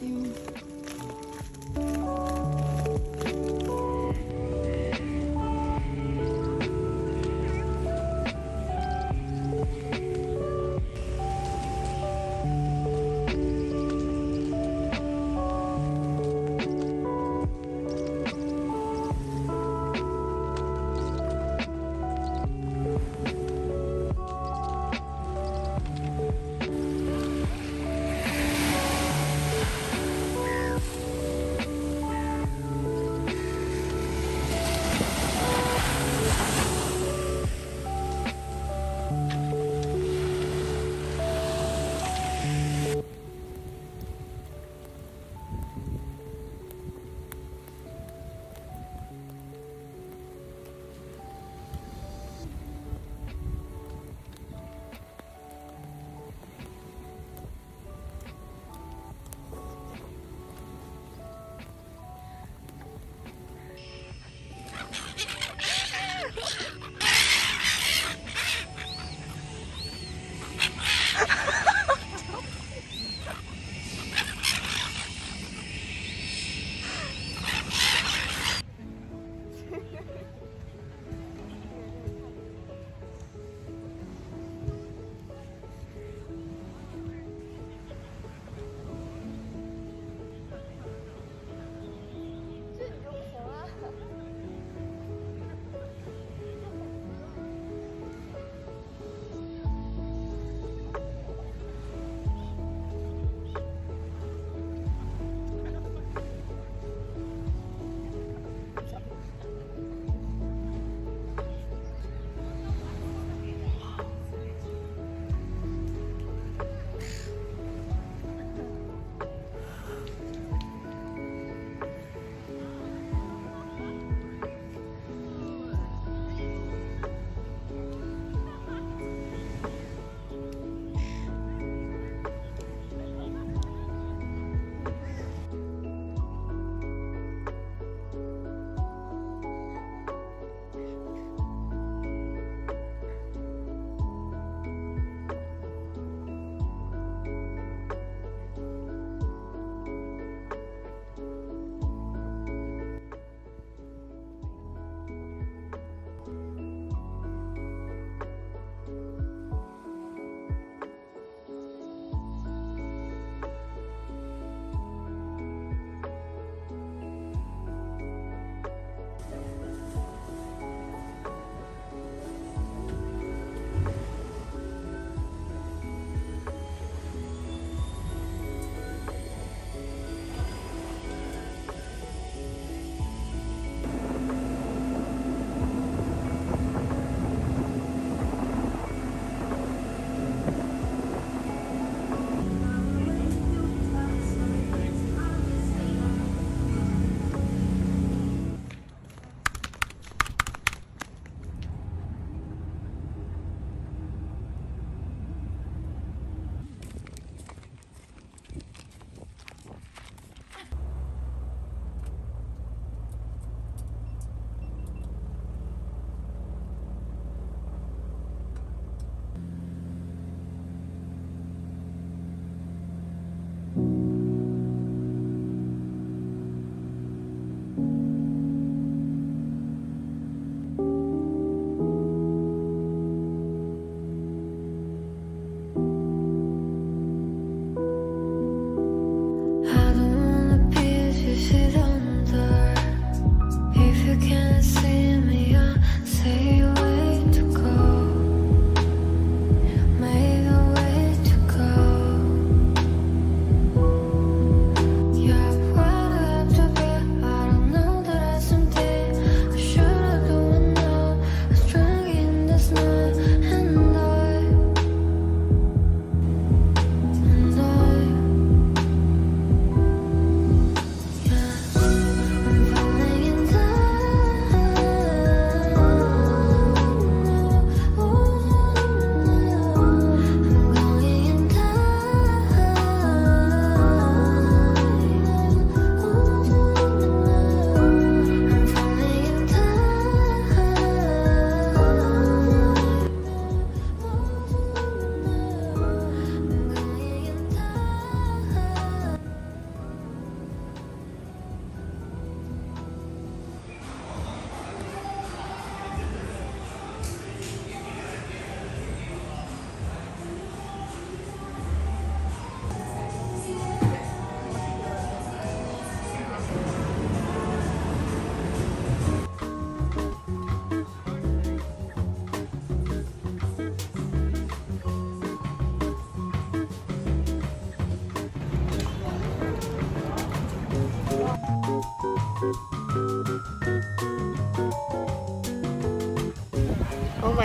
relaxing.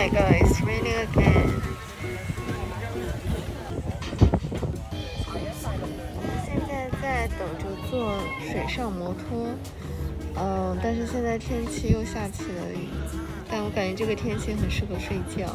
my god, it's raining again.现在在等着坐水上摩托，但是现在天气又下起了雨，但我感觉这个天气很适合睡觉。